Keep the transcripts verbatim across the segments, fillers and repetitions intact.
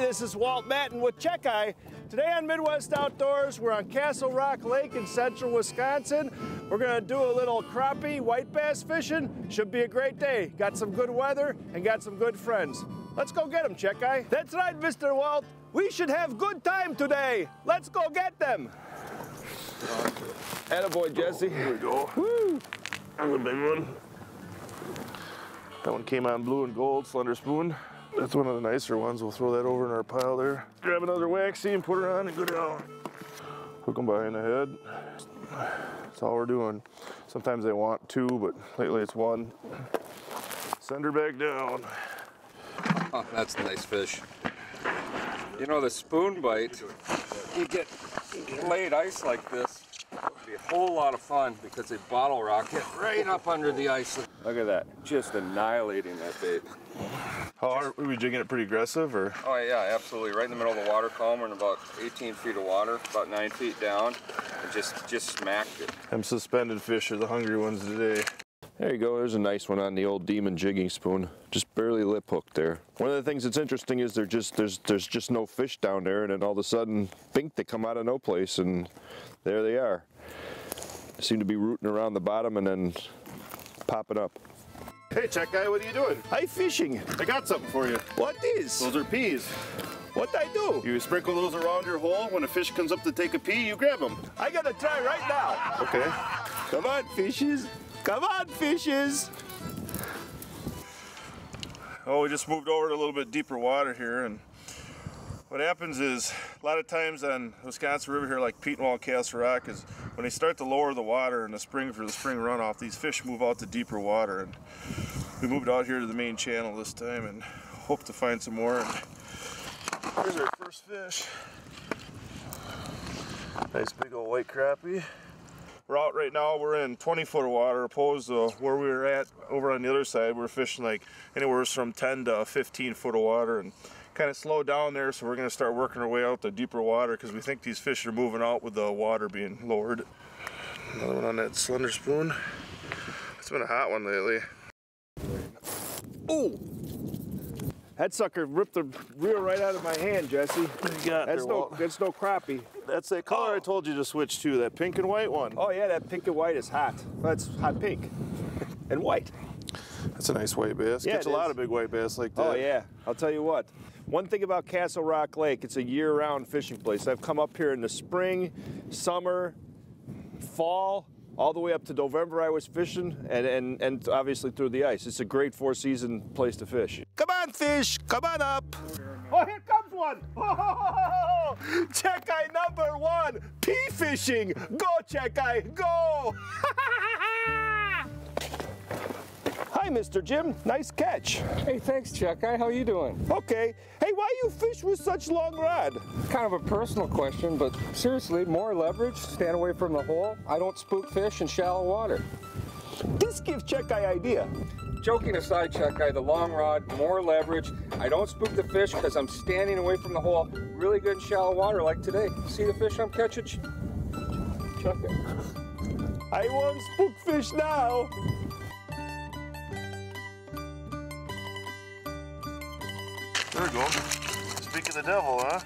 this is Walt Matten with Chekai. Today on Midwest Outdoors, we're on Castle Rock Lake in central Wisconsin. We're gonna do a little crappie white bass fishing. Should be a great day. Got some good weather and got some good friends. Let's go get them, Chekai. That's right, Mister Walt. We should have good time today. Let's go get them. Attaboy, Jesse. Oh, here we go. Woo. That's a big one. That one came on blue and gold, slender spoon. That's one of the nicer ones. We'll throw that over in our pile there. Grab another waxy and put her on and go down. Hook them behind the head. That's all we're doing. Sometimes they want two, but lately it's one. Send her back down. Oh, that's a nice fish. You know, the spoon bite, you get laid ice like this. It'd be a whole lot of fun because they bottle rocket right up under the ice. Look at that, just annihilating that bait. How are we jigging it? Pretty aggressive, or? Oh yeah, absolutely. Right in the middle of the water column, we're in about eighteen feet of water, about nine feet down, and just just smacked it. Them suspended fish are the hungry ones today. There you go, there's a nice one on the old demon jigging spoon. Just barely lip hooked there. One of the things that's interesting is there just there's there's just no fish down there, and then all of a sudden, bink, they come out of no place, and there they are. They seem to be rooting around the bottom and then popping up. Hey, Chekai, what are you doing? I'm fishing. I got something for you. What is? Those are peas. What I do? You sprinkle those around your hole. When a fish comes up to take a pea, you grab them. I gotta try right now. Okay. Come on, fishes. Come on, fishes. Oh, we just moved over to a little bit deeper water here, and what happens is a lot of times on Wisconsin River here, like Petenwell, Castle Rock, is when they start to lower the water in the spring for the spring runoff, these fish move out to deeper water. And we moved out here to the main channel this time and hope to find some more. And here's our first fish. Nice big old white crappie. We're out right now, we're in twenty foot of water, opposed to where we were at over on the other side. We're fishing like anywhere from ten to fifteen foot of water, and kind of slow down there, so we're going to start working our way out to deeper water because we think these fish are moving out with the water being lowered. Another one on that slender spoon. It's been a hot one lately. Oh! That sucker ripped the reel right out of my hand, Jesse. Got that's, there, no, that's no crappie. That's that color oh. I told you to switch to, that pink and white one. Oh yeah, that pink and white is hot. That's hot pink and white. That's a nice white bass. Yeah, catch a is. lot of big white bass like that. Oh yeah, I'll tell you what. One thing about Castle Rock Lake, it's a year-round fishing place. I've come up here in the spring, summer, fall, all the way up to November I was fishing, and, and, and obviously through the ice. It's a great four-season place to fish. Come on, fish, come on up. Oh, here comes one. Oh, Chekai number one, pea fishing. Go, Chekai, go. Hi, Mister Jim, nice catch. Hey, thanks, Chekai, how you doing? Okay. Hey, why you fish with such long rod? Kind of a personal question, but seriously, more leverage, stand away from the hole. I don't spook fish in shallow water. This gives Chekai idea. Joking aside, Chekai, the long rod, more leverage. I don't spook the fish because I'm standing away from the hole. Really good in shallow water like today. See the fish I'm catching? Chekai. I won't spook fish now. There we go. Speaking of the devil, huh?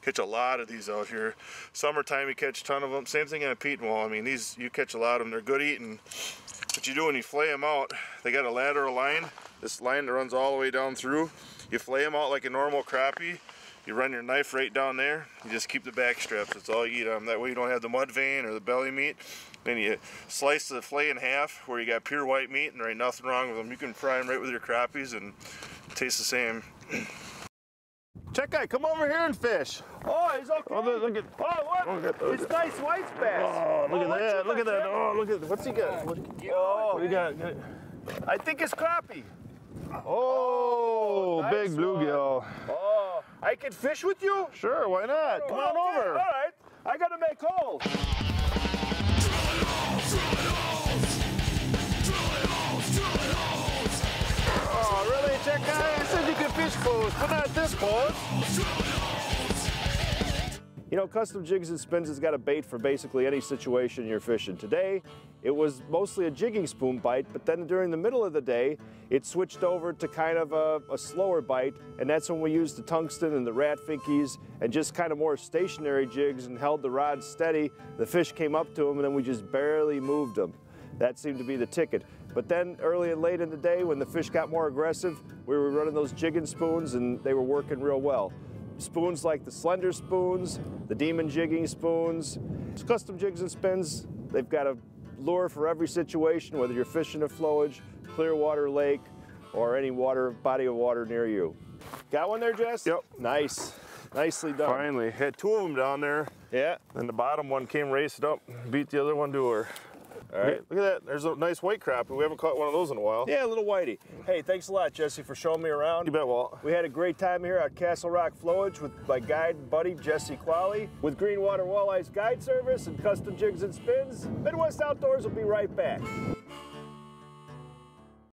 Catch a lot of these out here. Summertime, you catch a ton of them. Same thing on a Petenwell. I mean, these, you catch a lot of them. They're good eating. What you do when you flay them out, they got a lateral line, this line that runs all the way down through. You flay them out like a normal crappie. You run your knife right down there. You just keep the back straps. That's all you eat on them. That way you don't have the mud vein or the belly meat. Then you slice the flay in half where you got pure white meat, and there ain't nothing wrong with them. You can fry them right with your crappies and taste the same. Chekai, come over here and fish. Oh, he's okay. Oh, look at, oh, look at, look at, it's nice white bass. Oh, look oh, at that, look at that. Oh, look at, what's he got? What, oh, what do you got? Get it. I think it's crappie. Oh, oh nice big bluegill. Oh, I can fish with you? Sure, why not? Come oh, on okay. over. All right, I gotta make holes. Oh, really, Chekai? I said you could fish close, but not this close. You know, Custom Jigs and Spins has got a bait for basically any situation you're fishing. Today, it was mostly a jigging spoon bite, but then during the middle of the day, it switched over to kind of a, a slower bite, and that's when we used the tungsten and the rat finkies and just kind of more stationary jigs and held the rod steady. The fish came up to them, and then we just barely moved them. That seemed to be the ticket. But then early and late in the day, when the fish got more aggressive, we were running those jigging spoons, and they were working real well. Spoons like the Slender Spoons, the Demon Jigging Spoons. Custom Jigs and Spins, they've got a lure for every situation, whether you're fishing a flowage, clear water lake, or any water body of water near you. Got one there, Jess? Yep. Nice. Nicely done. Finally. Had two of them down there. Yeah. And the bottom one came racing up, beat the other one to her. All right, look at that. There's a nice white crappie. We haven't caught one of those in a while. Yeah, a little whitey. Hey, thanks a lot, Jesse, for showing me around. You bet, Walt. We had a great time here at Castle Rock Flowage with my guide and buddy, Jesse Qualley, with Greenwater Walleye Guide Service and Custom Jigs and Spins. Midwest Outdoors will be right back.